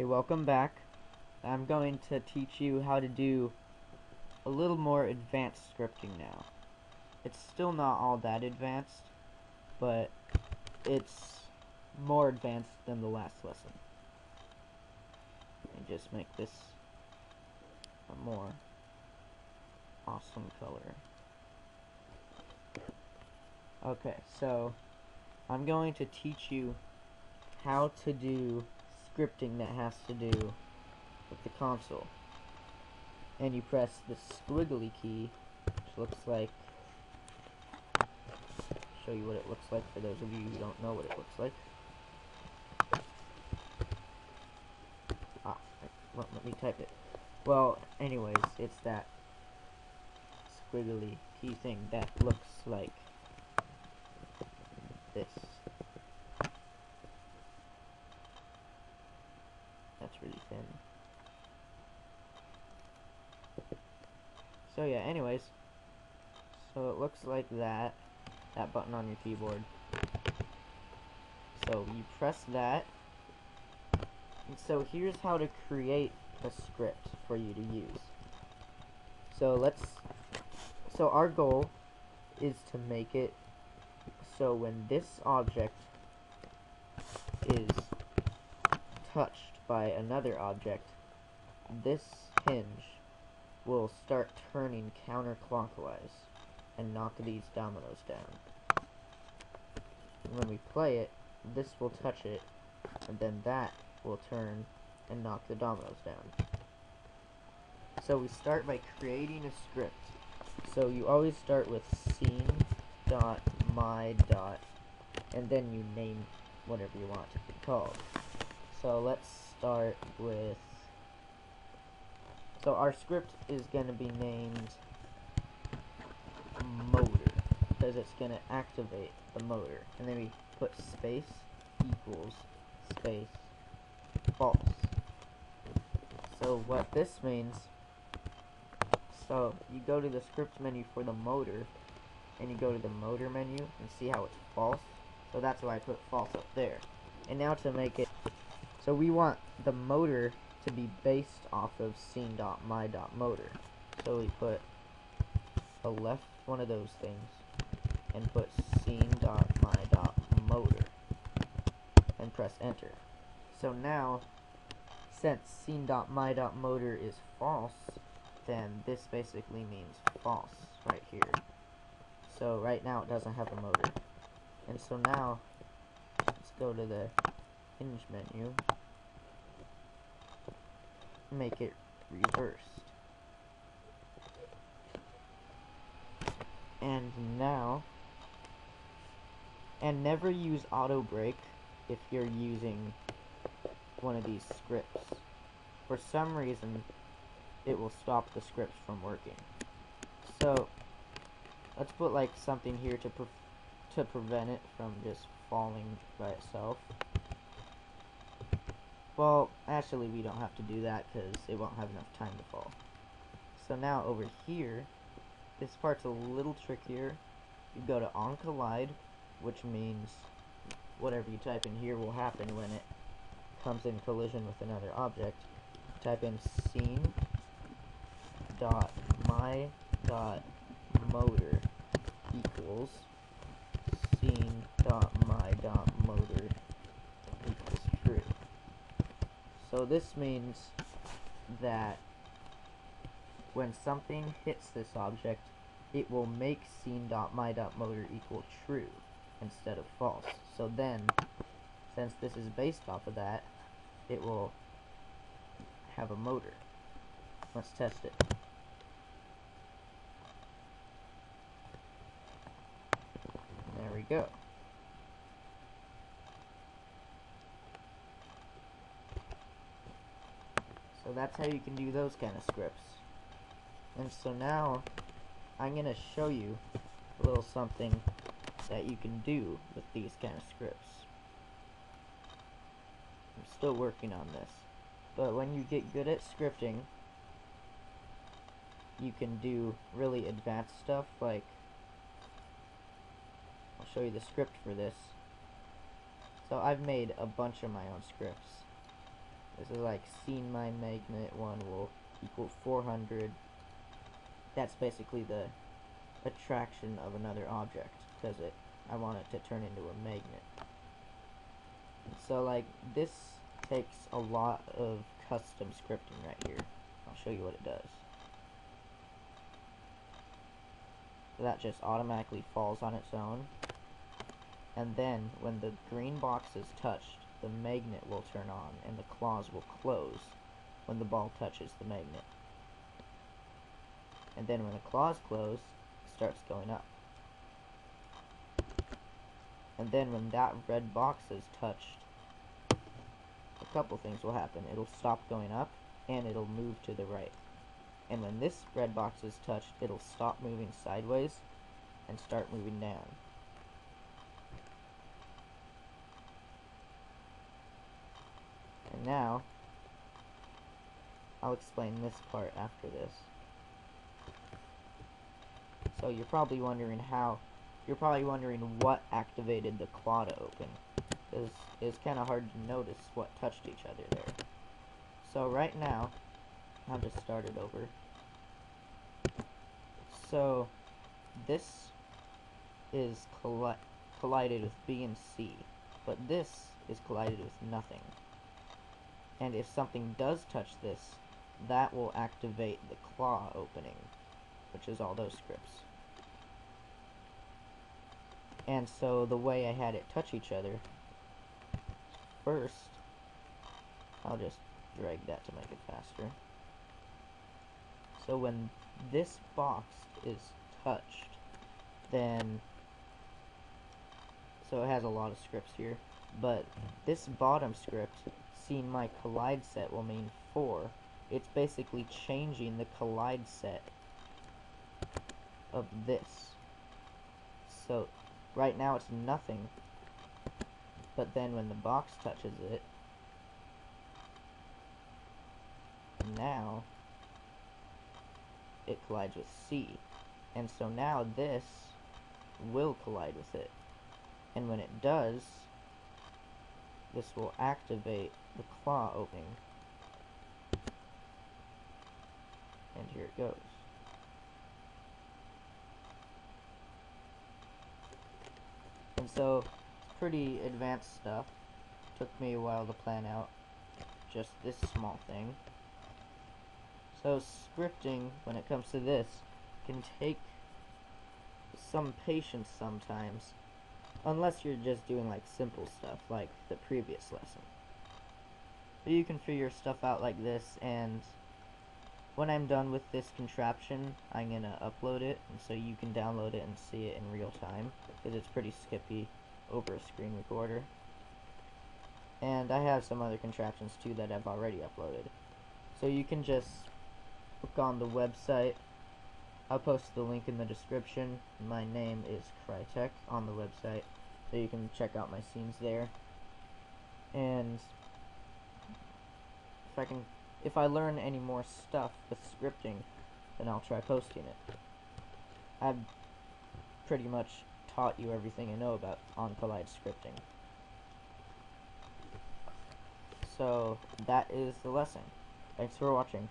Okay, welcome back. I'm going to teach you how to do a little more advanced scripting now. It's still not all that advanced, but it's more advanced than the last lesson. Let me just make this a more awesome color. Okay, so I'm going to teach you how to do scripting that has to do with the console. And you press the squiggly key, which looks like, show you what it looks like for those of you who don't know what it looks like. Ah, won't let me type it. Well, anyways, it's that squiggly key thing that looks like this. That's really thin. So yeah, anyways, so it looks like that button on your keyboard. So you press that, and so here's how to create a script for you to use. So our goal is to make it so when this object is touched by another object, this hinge will start turning counterclockwise and knock these dominoes down. And when we play it, this will touch it, and then that will turn and knock the dominoes down. So we start by creating a script. So you always start with scene.my. And then you name whatever you want to be called. So let's start with, so our script is going to be named motor, because it's going to activate the motor. And then we put space equals space false. So what this means, so you go to the script menu for the motor, and you go to the motor menu and see how it's false. So that's why I put false up there. And now to make it, so we want the motor to be based off of scene.my.motor. So we put a left one of those things and put scene.my.motor and press enter. So now, since scene.my.motor is false, then this basically means false right here. So right now it doesn't have a motor. And so now, let's go to the hinge menu, make it reversed. And now, and never use auto break if you're using one of these scripts. For some reason, it will stop the script from working. So let's put like something here to prevent it from just falling by itself. Well, actually we don't have to do that because it won't have enough time to fall. So now over here, this part's a little trickier. You go to onCollide, which means whatever you type in here will happen when it comes in collision with another object. Type in scene.my.motor equals scene.my.motor equals true. So this means that when something hits this object, it will make scene.my.motor equal true instead of false. So then, since this is based off of that, it will have a motor. Let's test it. There we go. So that's how you can do those kind of scripts. And so now I'm going to show you a little something that you can do with these kind of scripts. I'm still working on this, but when you get good at scripting, you can do really advanced stuff. Like, I'll show you the script for this. So I've made a bunch of my own scripts, This is like seen my magnet 1 will equal 400. That's basically the attraction of another object, because I want it to turn into a magnet. So like this takes a lot of custom scripting right here. I'll show you what it does. So that just automatically falls on its own, and then when the green box is touched, the magnet will turn on and the claws will close when the ball touches the magnet. And then when the claws close, it starts going up. And then when that red box is touched, a couple things will happen. It'll stop going up and it'll move to the right. And when this red box is touched, it'll stop moving sideways and start moving down. And now, I'll explain this part after this. So you're probably wondering what activated the claw to open. It's kind of hard to notice what touched each other there. So right now, I'll just start it over. So this is collided with B and C, but this is collided with nothing. And if something does touch this, that will activate the claw opening, which is all those scripts. And so the way I had it touch each other, first, I'll just drag that to make it faster. So when this box is touched, then, so it has a lot of scripts here, but this bottom script, seen my collide set, will mean 4. It's basically changing the collide set of this. So right now it's nothing, but then when the box touches it, now it collides with C, and so now this will collide with it, and when it does, this will activate the claw opening, and here it goes. And so, pretty advanced stuff. Took me a while to plan out just this small thing. So scripting, when it comes to this, can take some patience sometimes, unless you're just doing like simple stuff like the previous lesson. But you can figure stuff out like this, and when I'm done with this contraption, I'm gonna upload it, and so you can download it and see it in real time, because it's pretty skippy over a screen recorder. And I have some other contraptions too that I've already uploaded. So you can just look on the website. I'll post the link in the description. My name is Crytek on the website, so you can check out my scenes there. And if I learn any more stuff with scripting, then I'll try posting it. I've pretty much taught you everything I know about onCollide scripting. So that is the lesson. Thanks for watching.